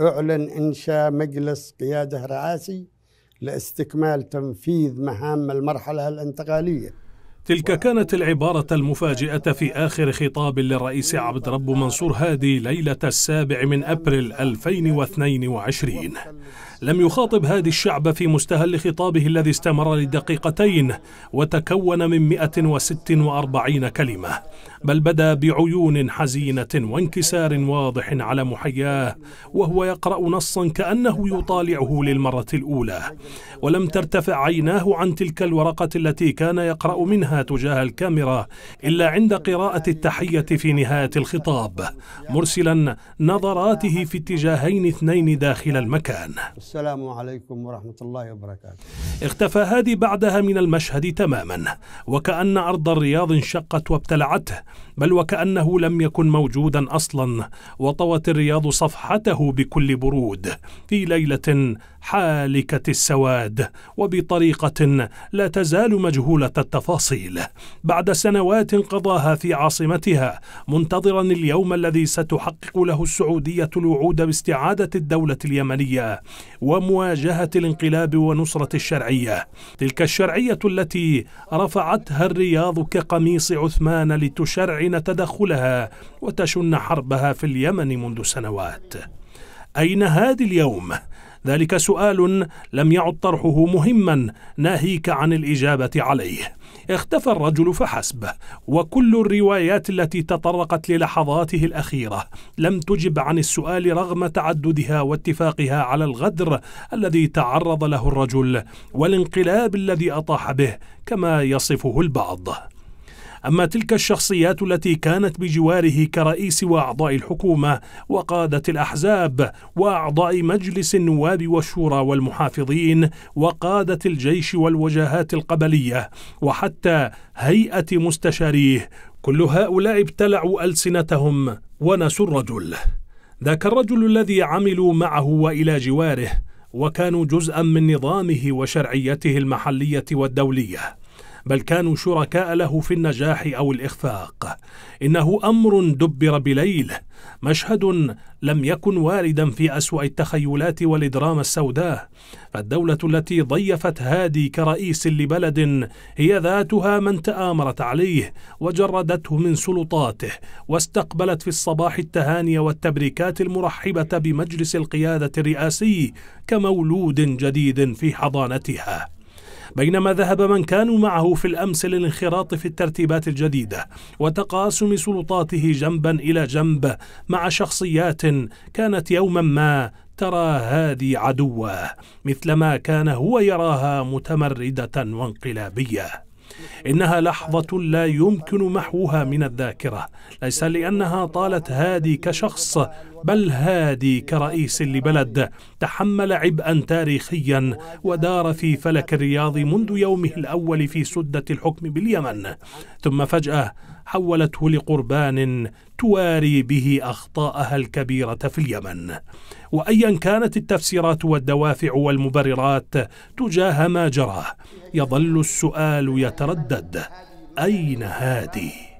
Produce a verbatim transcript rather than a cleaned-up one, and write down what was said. أعلن إنشاء مجلس قيادة رئاسي لاستكمال تنفيذ مهام المرحلة الانتقالية. تلك كانت العبارة المفاجئة في آخر خطاب للرئيس عبد رب منصور هادي ليلة السابع من أبريل ألفين واثنين وعشرين. لم يخاطب هادي الشعب في مستهل خطابه الذي استمر لدقيقتين وتكون من مئة وستة وأربعين كلمة، بل بدا بعيون حزينة وانكسار واضح على محياه وهو يقرأ نصا كأنه يطالعه للمرة الأولى، ولم ترتفع عيناه عن تلك الورقة التي كان يقرأ منها تجاه الكاميرا إلا عند قراءة التحية في نهاية الخطاب، مرسلا نظراته في اتجاهين اثنين داخل المكان. السلام عليكم ورحمة الله وبركاته. اختفى هادي بعدها من المشهد تماما، وكأن أرض الرياض انشقت وابتلعته، بل وكأنه لم يكن موجودا أصلا، وطوت الرياض صفحته بكل برود في ليلة حالكة السواد وبطريقة لا تزال مجهولة التفاصيل بعد سنوات قضاها في عاصمتها، منتظرا اليوم الذي ستحقق له السعودية الوعود باستعادة الدولة اليمنية ومواجهة الانقلاب ونصرة الشرعية، تلك الشرعية التي رفعتها الرياض كقميص عثمان لتشرعن تدخلها وتشن حربها في اليمن منذ سنوات. أين هادي اليوم؟ ذلك سؤال لم يعد طرحه مهما ناهيك عن الإجابة عليه. اختفى الرجل فحسب، وكل الروايات التي تطرقت للحظاته الأخيرة لم تجب عن السؤال رغم تعددها واتفاقها على الغدر الذي تعرض له الرجل والانقلاب الذي أطاح به كما يصفه البعض. أما تلك الشخصيات التي كانت بجواره كرئيس وأعضاء الحكومة وقادة الأحزاب وأعضاء مجلس النواب والشورى والمحافظين وقادة الجيش والوجهات القبلية وحتى هيئة مستشاريه، كل هؤلاء ابتلعوا ألسنتهم ونسوا الرجل، ذاك الرجل الذي عملوا معه وإلى جواره وكانوا جزءا من نظامه وشرعيته المحلية والدولية، بل كانوا شركاء له في النجاح أو الإخفاق. إنه أمر دبر بليل، مشهد لم يكن واردا في أسوأ التخيلات والإدراما السوداء، فالدولة التي ضيفت هادي كرئيس لبلد هي ذاتها من تآمرت عليه وجردته من سلطاته واستقبلت في الصباح التهاني والتبريكات المرحبة بمجلس القيادة الرئاسي كمولود جديد في حضانتها، بينما ذهب من كانوا معه في الأمس للانخراط في الترتيبات الجديدة وتقاسم سلطاته جنبا إلى جنب مع شخصيات كانت يوما ما ترى هادي عدوا مثلما كان هو يراها متمردة وانقلابية. إنها لحظة لا يمكن محوها من الذاكرة، ليس لأنها طالت هادي كشخص بل هادي كرئيس لبلد تحمل عبئا تاريخيا ودار في فلك الرياض منذ يومه الأول في سدة الحكم باليمن، ثم فجأة حولته لقربان تواري به أخطاءها الكبيرة في اليمن. وأيا كانت التفسيرات والدوافع والمبررات تجاه ما جرى، يظل السؤال يتردد: أين هادي؟